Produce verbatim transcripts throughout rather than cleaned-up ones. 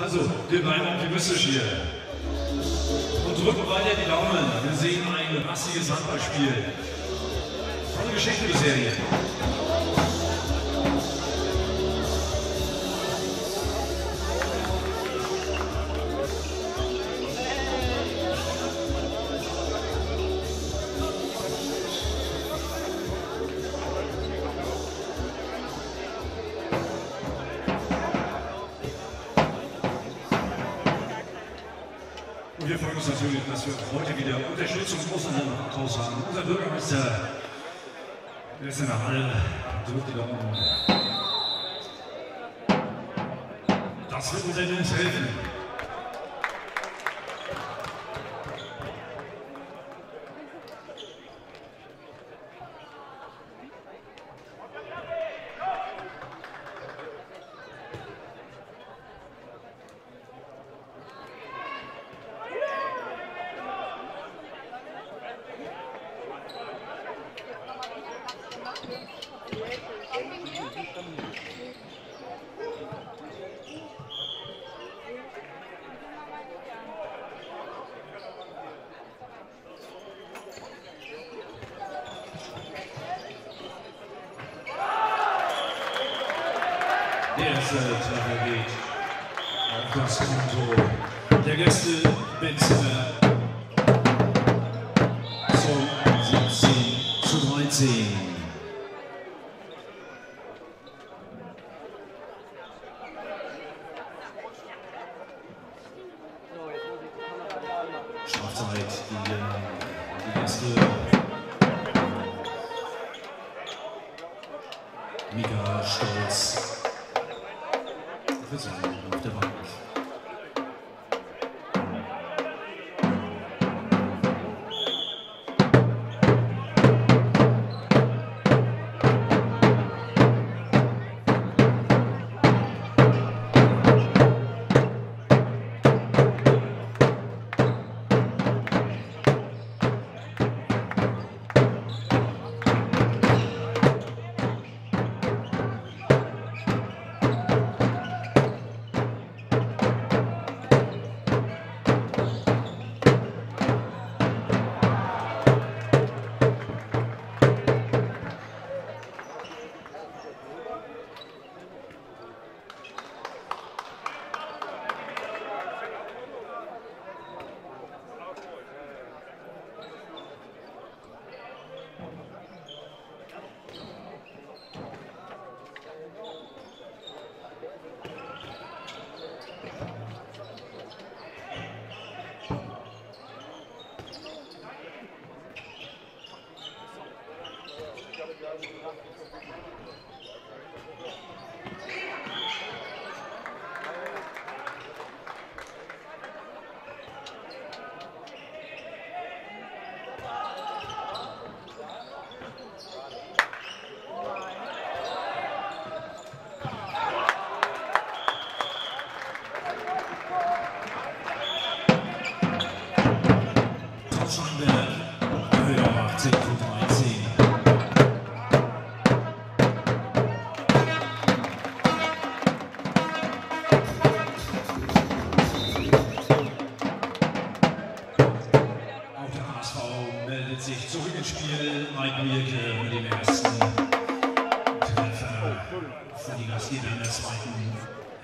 Also, wir bleiben optimistisch hier. Und drücken weiter die Daumen. Wir sehen ein massiges Handballspiel. Tolle Geschichte bisher hier. Und wir freuen uns natürlich, dass wir heute wieder Unterstützung aus unserem Rathaus haben. Unser Bürgermeister, der ist in der Halle, drückt die Daumen. Das wird uns endlich helfen. Der erste Treffer geht auf das Konto der Gäste Benzler zum siebzehn zu neunzehn. Strafzeit gegen die Gäste Mika Stolz. Auf der Bank.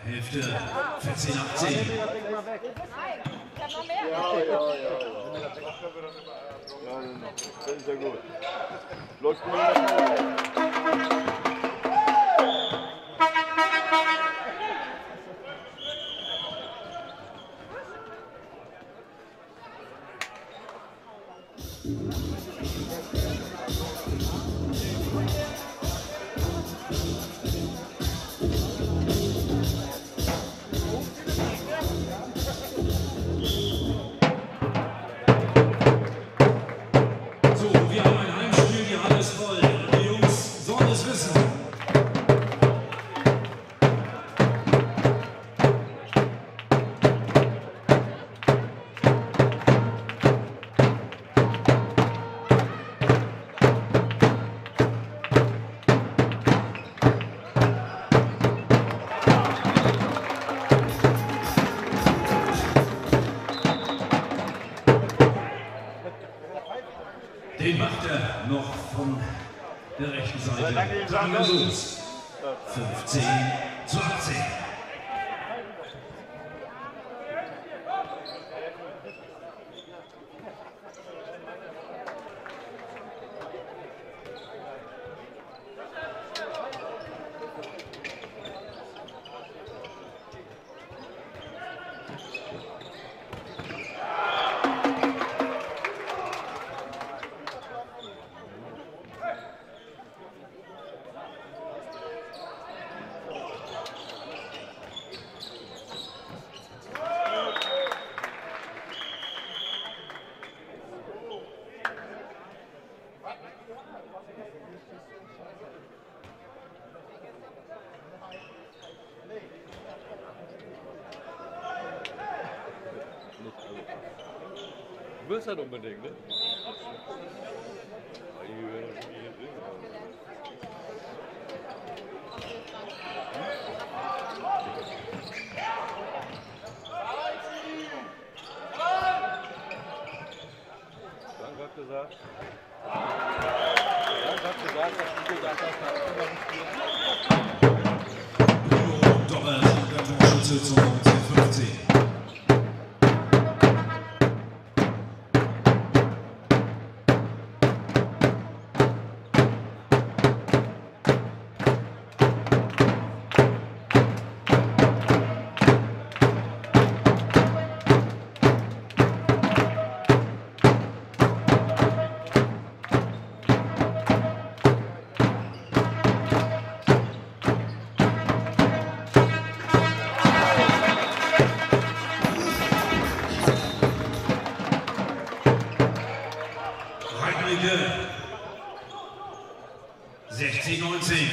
Hälfte, vierzehn achtzehn. Ja, ja, ja. Das ist ja gut. Läuft gut. Seite an Los. fünfzehn zu achtzehn. Du willst halt unbedingt, ne? Danke hat gesagt. Danke hat gesagt, dass du gesagt hast, dass du das nicht spielst. sechzehn neunzehn.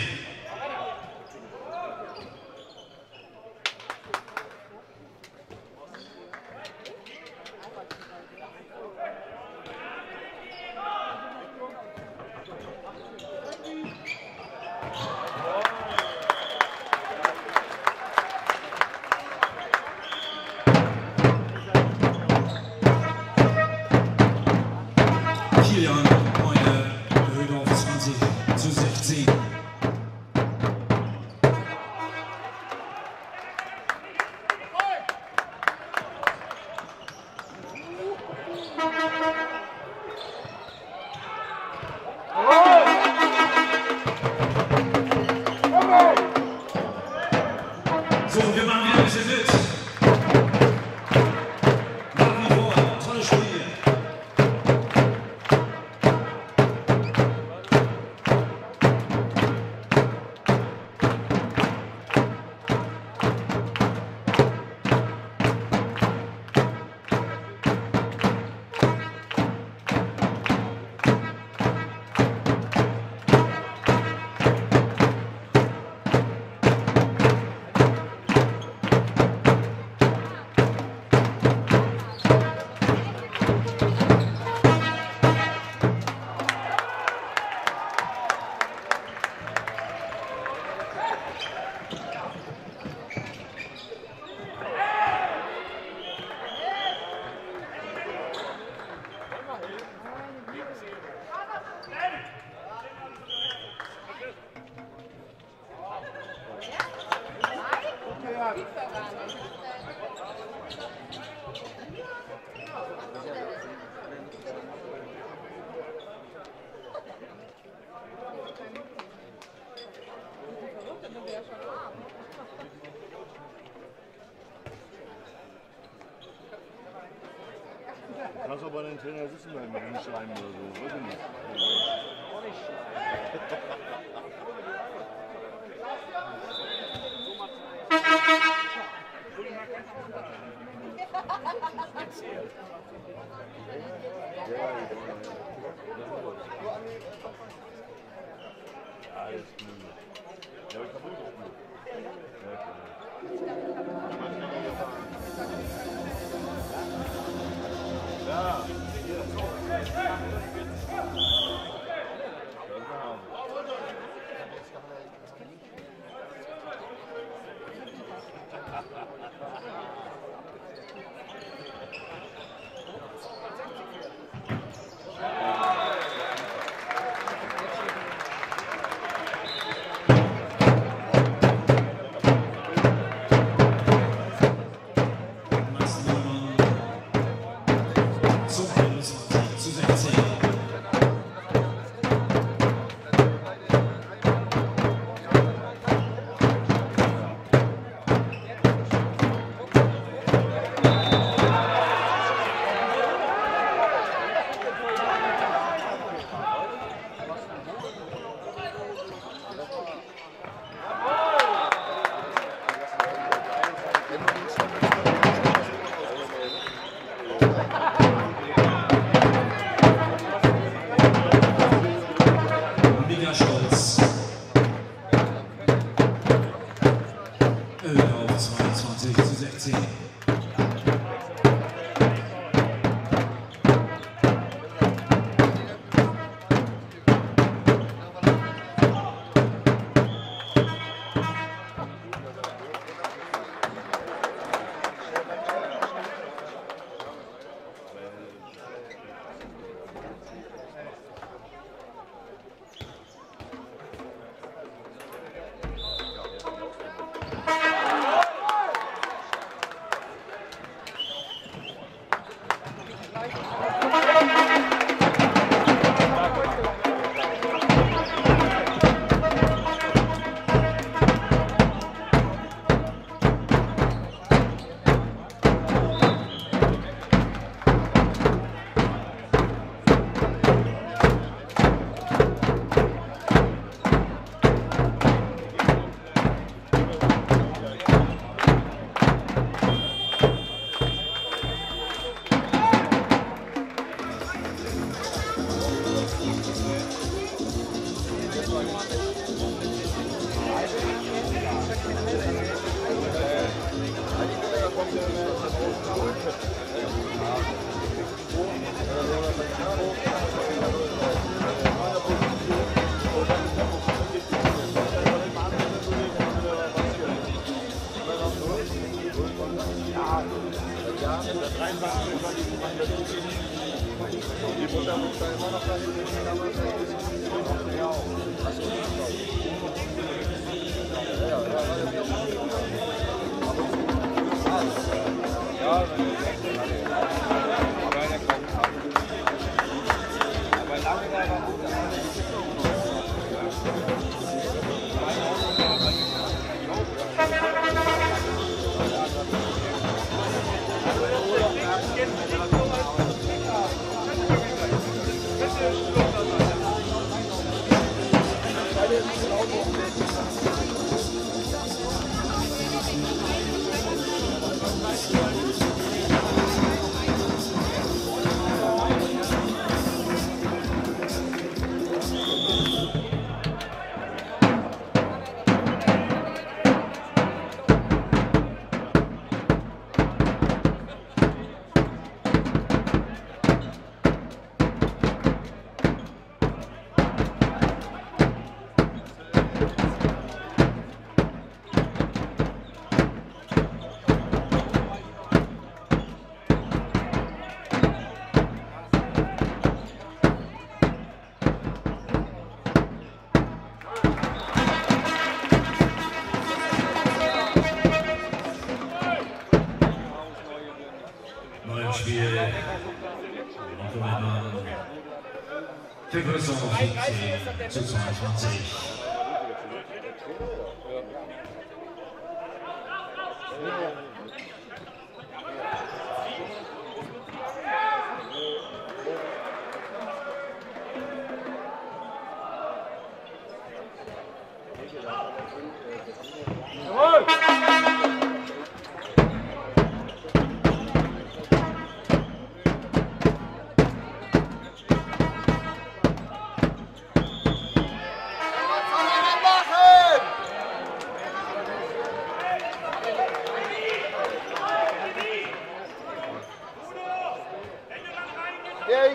Kannst du aber den Trainer sitzen bleiben, wenn du schreiben oder so, weiß ich nicht. Ja, ist gut. Ja, ich kann ruhig auch gut. see.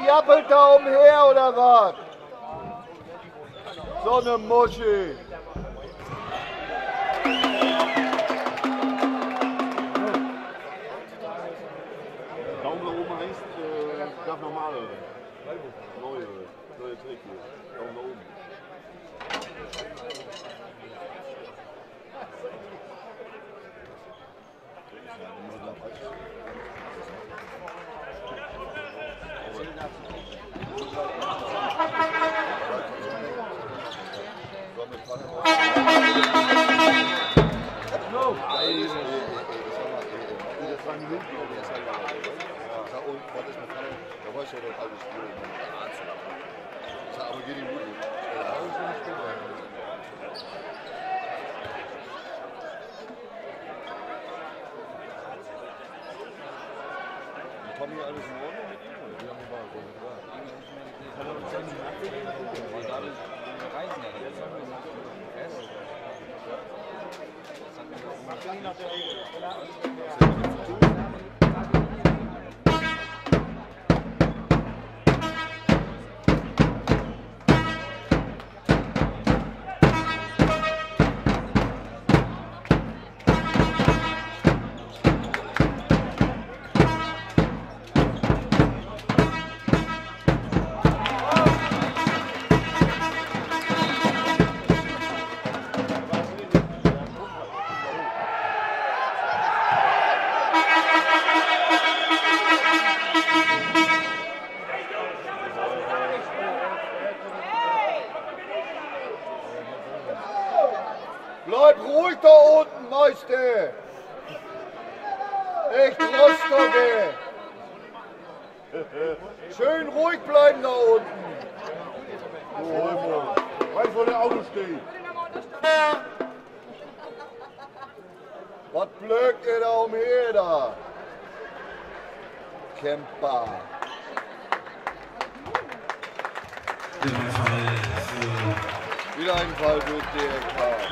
Jappelt da umher oder was? So eine Muschi. Daumen nach oben heißt, äh, darf normal hören. Neue, neue Trick hier. Daumen nach oben. Thank you. Bleib ruhig da unten, Meister! Echt Rostocker! Schön ruhig bleiben da unten! Du Räuber! Weiß, wo der Auto steht! Was blökt ihr da umher da? Camper! Wieder ein Fall für D R K!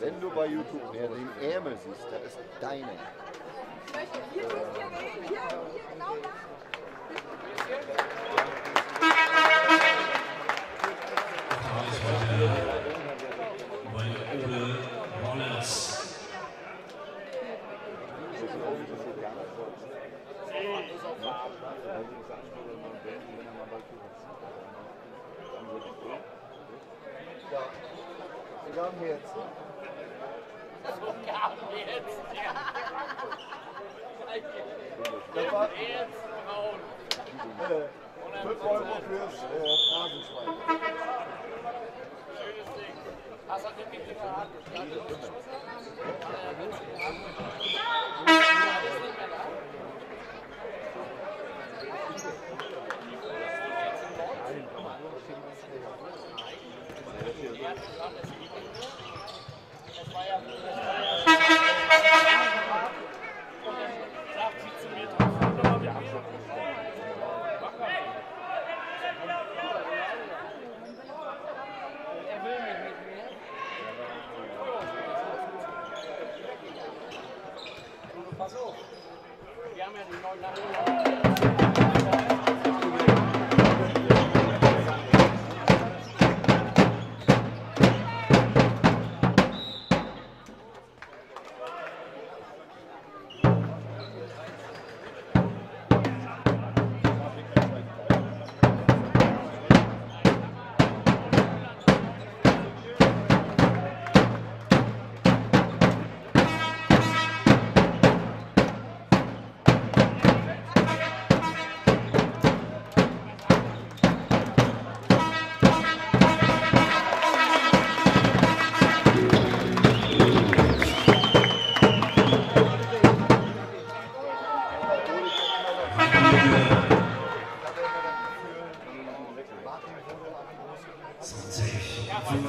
Wenn du bei YouTube mehr den Ärmel siehst, das ist deine. Hier, hier, hier, hier, genau da. Wir haben jetzt. Wir haben jetzt. Wir haben jetzt Frauen. fünf Euro fürs Phrasenschwein. Schönes Ding. Hast du den Mikro verraten? Ja, das ist nicht mehr da. Wenn du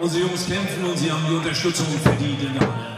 Unsere Jungs kämpfen und sie haben die Unterstützung verdient in der Halle.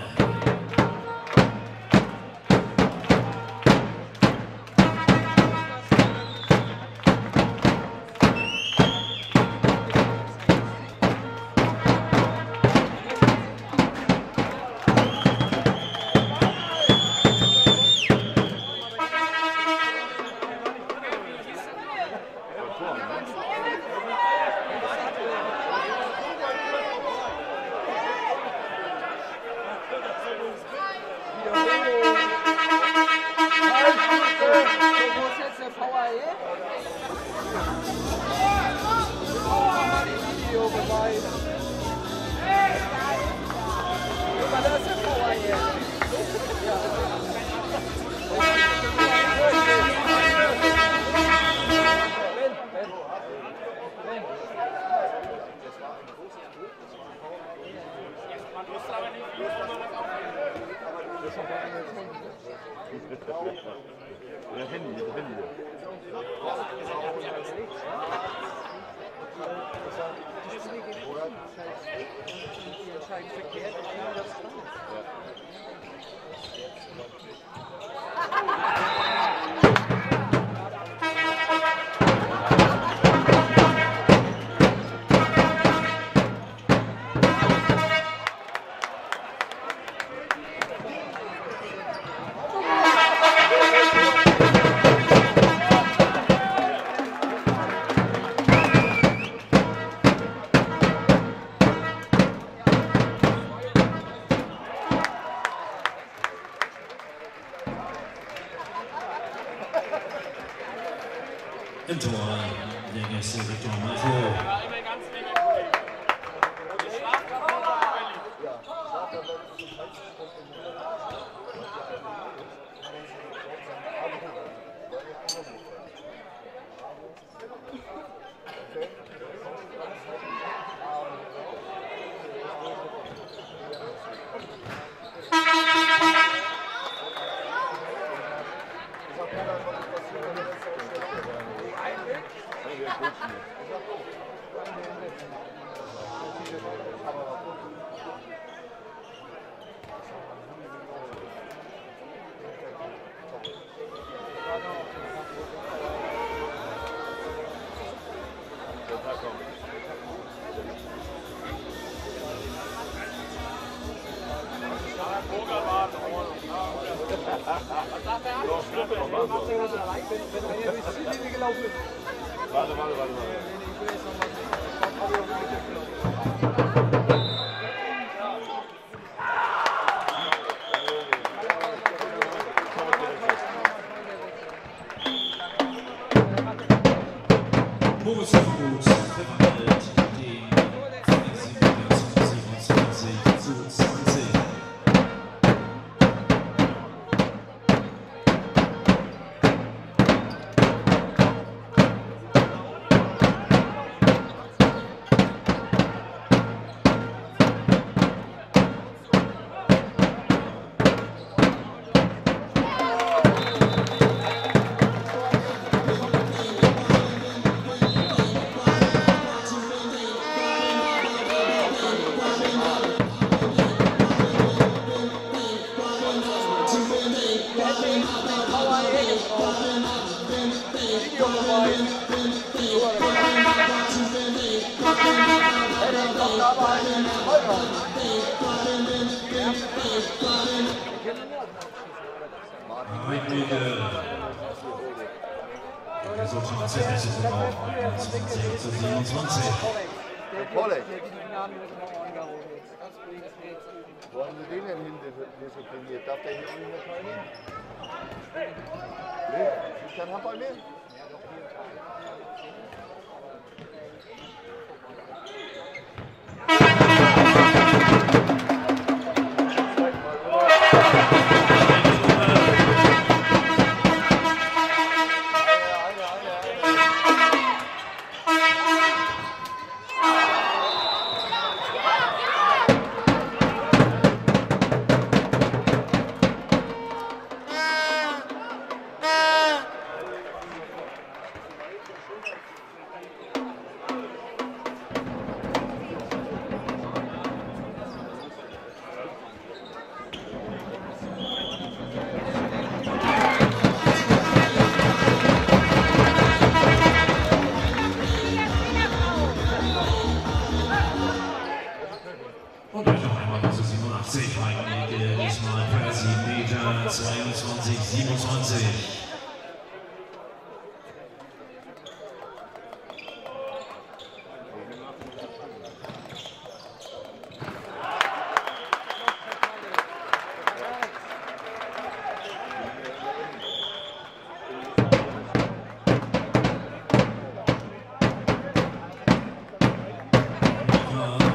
achtzig, Mike Nickel, diesmal per sieben Meter, zweiundzwanzig, siebenundzwanzig.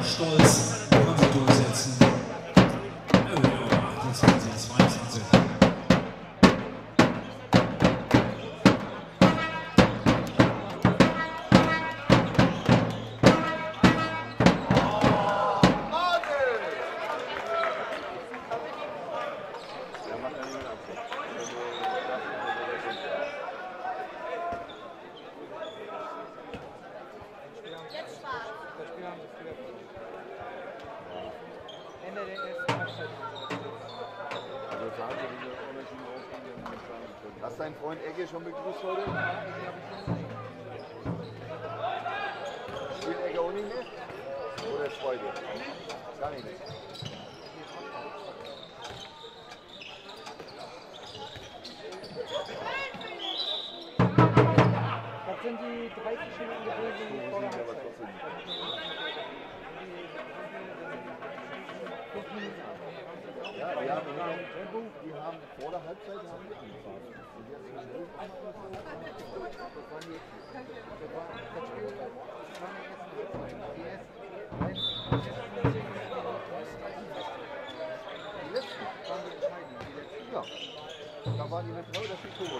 Stolz kann sich durchsetzen. achtundzwanzig, zweiundzwanzig. Hast deinen Freund Egge schon begrüßt heute? Spielt Egge auch nicht mehr? Oder ist Freude? Gar nicht mehr. Das sind die dreißig Minuten gewesen vor der Halbzeit. Ja, wir haben vor der Halbzeit angefangen. Da war die Metro, dass die Tore.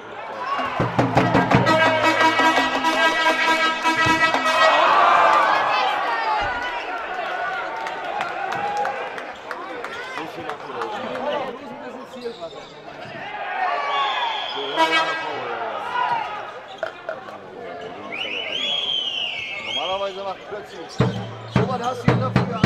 Normalerweise macht plötzlich so was hast du hier dafür gehabt.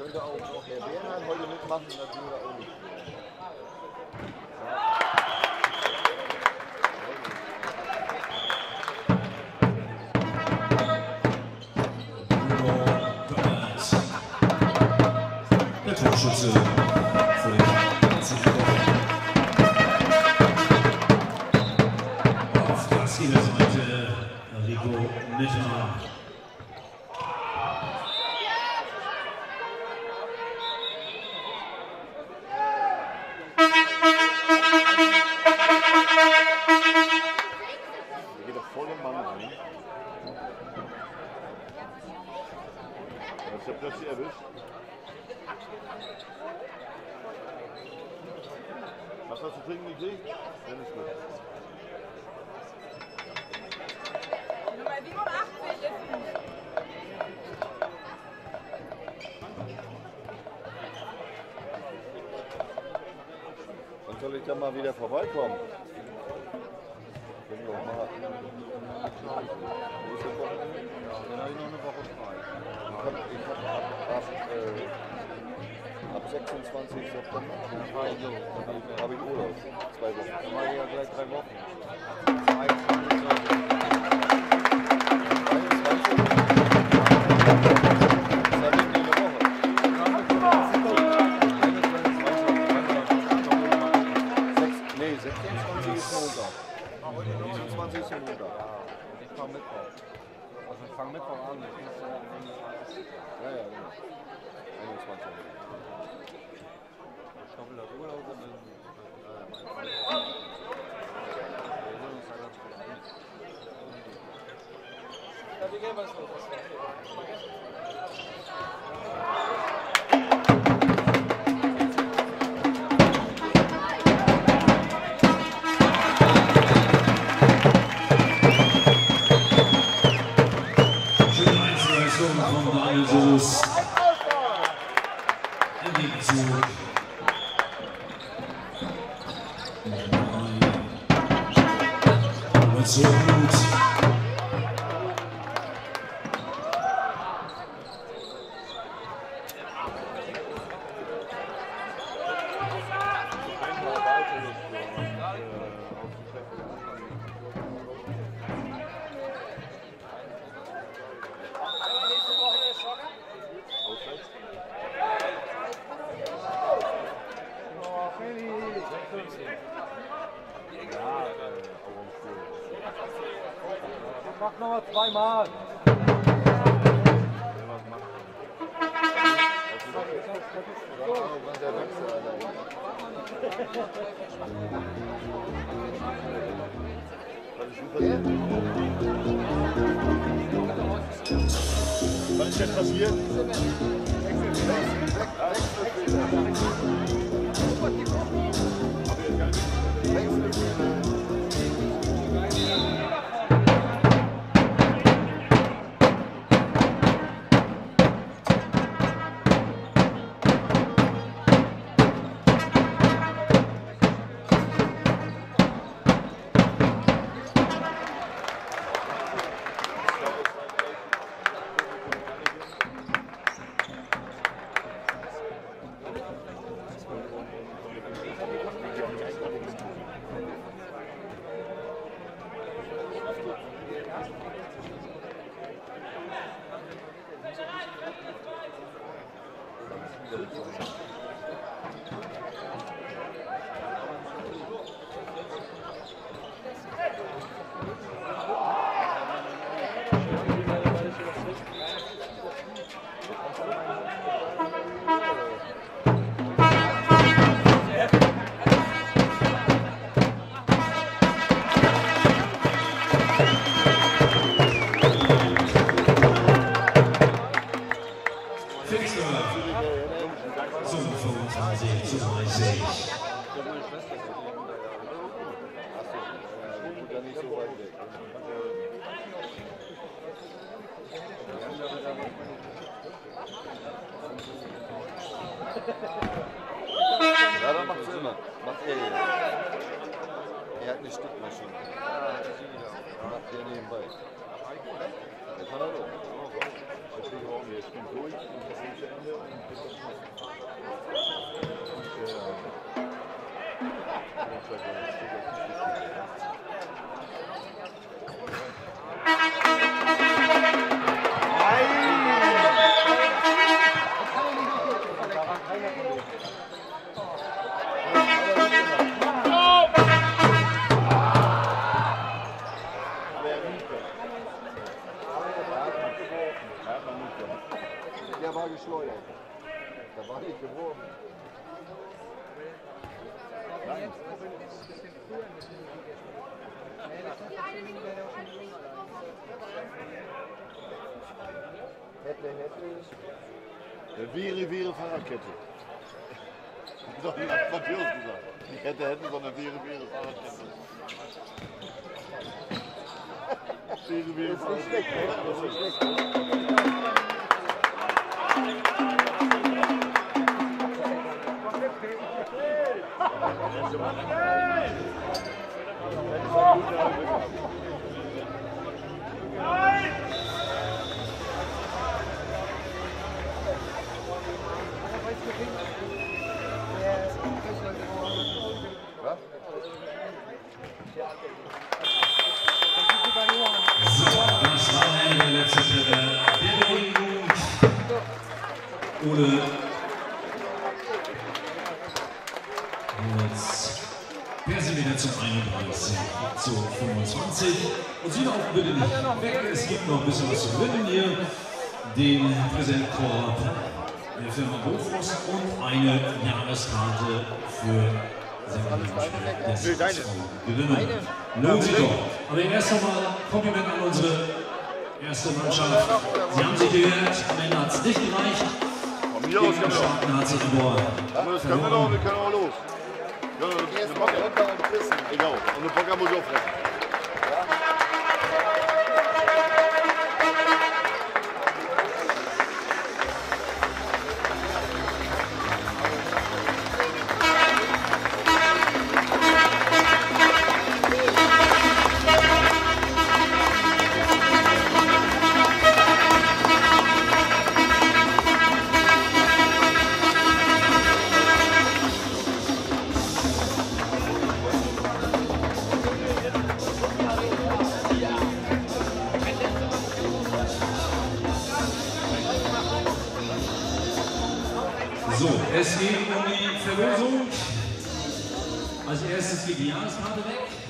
Könnte auch noch der Bernhard heute mitmachen, das würde auch nicht. Der Torschütze für den ganzen Tor. Auf der Zielseite Rico Mittler. Ich hab plötzlich erwischt. Was hast du trinken gekriegt? Dann ist gut. Nummer siebenundachtzig ist gut. Wann soll ich da mal wieder vorbeikommen? Ich bin noch mal. Dann habe ich noch eine Woche frei. Ich habe ab, äh, ab sechsundzwanzigsten September habe ich Urlaub, zwei Wochen. Dann mache ich ja gleich drei Wochen. sechsundzwanzigsten Nee, sechsundzwanzigsten ist Montag. neunundzwanzigsten Montag. Ich fange Mittwoch an. Also ich fange Mittwoch an. Wer sind wir denn zum einunddreißig? zu fünfundzwanzig. Und Sie laufen bitte nicht weg, es gibt noch ein bisschen was zu gewinnen hier. Den Präsentkorb der Firma Bofrost und eine Jahreskarte für Sankt Georgen gewinnen. Lohnt sich doch. Aber erst einmal Kompliment an unsere erste Mannschaft. Sie haben sich gewählt, am Ende hat es nicht gereicht. Gegen den Starken hat sich verloren. Das können wir noch, wir können auch los. Ja, das ist eine Bocke runter und Kissen. Genau, und eine Bocke muss ich aufrechen. So, es geht um die Verlosung. Als erstes geht die Jahreskarte weg.